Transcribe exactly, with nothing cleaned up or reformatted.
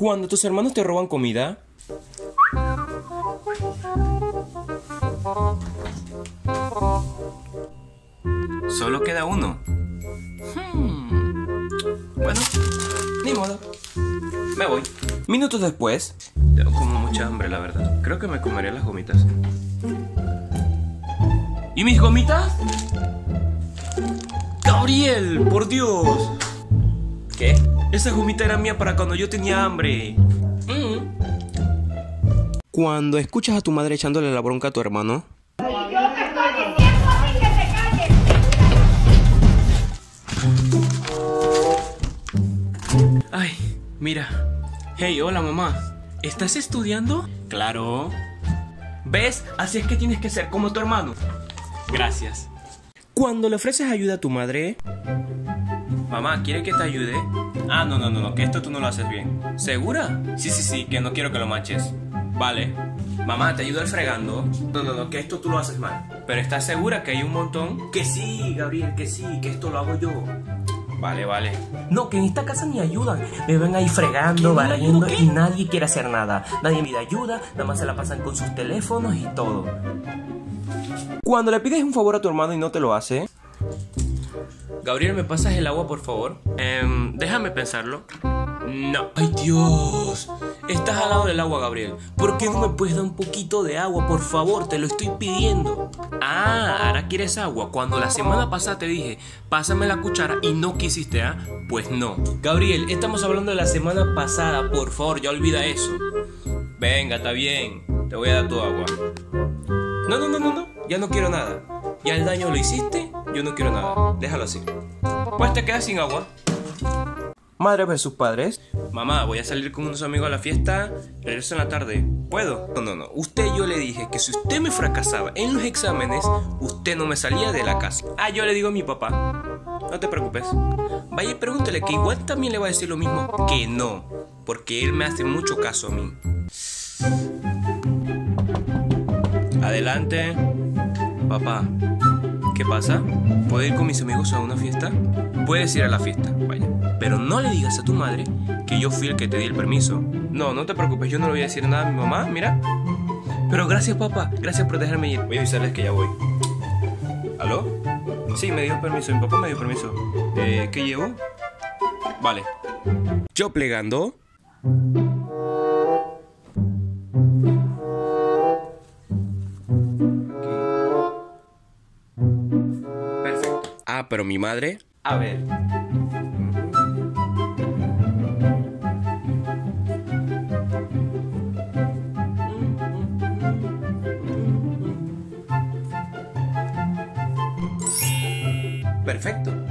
Cuando tus hermanos te roban comida, solo queda uno. Hmm. Bueno, ni modo. Me voy. Minutos después. Tengo como mucha hambre, la verdad. Creo que me comeré las gomitas. ¿Y mis gomitas? ¡Gabriel! ¡Por Dios! ¿Qué? Esa gomita era mía para cuando yo tenía hambre. Mm. Cuando escuchas a tu madre echándole la bronca a tu hermano. Yo te estoy diciendo a ti que te calles. Ay, mira. Hey, hola mamá. ¿Estás estudiando? Claro. ¿Ves? Así es que tienes que ser como tu hermano. Gracias. Cuando le ofreces ayuda a tu madre. Mamá, ¿quieres que te ayude? Ah, no, no, no, no, que esto tú no lo haces bien. ¿Segura? Sí, sí, sí, que no quiero que lo manches. Vale. Mamá, ¿te ayudo al fregando? No, no, no, que esto tú lo haces mal. ¿Pero estás segura que hay un montón? Que sí, Gabriel, que sí, que esto lo hago yo. Vale, vale. No, que en esta casa ni ayudan. Me ven ahí fregando, barriendo y nadie quiere hacer nada. Nadie pide ayuda, nada más se la pasan con sus teléfonos y todo. Cuando le pides un favor a tu hermano y no te lo hace. Gabriel, ¿me pasas el agua, por favor? Eh, déjame pensarlo. No. ¡Ay, Dios! Estás al lado del agua, Gabriel. ¿Por qué no me puedes dar un poquito de agua, por favor? Te lo estoy pidiendo. Ah, ahora quieres agua. Cuando la semana pasada te dije, pásame la cuchara y no quisiste, ¿ah? ¿eh? Pues no. Gabriel, estamos hablando de la semana pasada, por favor, ya olvida eso. Venga, está bien. Te voy a dar tu agua. No, no, no, no, no. Ya no quiero nada. Ya el daño lo hiciste, yo no quiero nada. Déjalo así. Pues te quedas sin agua. Madre versus padres. Mamá, voy a salir con unos amigos a la fiesta. Regreso en la tarde. ¿Puedo? No, no, no. Usted, yo le dije que si usted me fracasaba en los exámenes, usted no me salía de la casa. Ah, yo le digo a mi papá. No te preocupes. Vaya y pregúntale que igual también le va a decir lo mismo. Que no. Porque él me hace mucho caso a mí. Adelante. Papá. ¿Qué pasa? ¿Puedo ir con mis amigos a una fiesta? Puedes ir a la fiesta, vaya. Pero no le digas a tu madre que yo fui el que te di el permiso. No, no te preocupes, yo no le voy a decir nada a mi mamá, mira. Pero gracias, papá, gracias por dejarme ir. Voy a avisarles que ya voy. ¿Aló? Sí, me dio el permiso, mi papá me dio permiso. Eh, ¿qué llevo? Vale. Yo plegando. Ah, pero mi madre. A ver. Perfecto.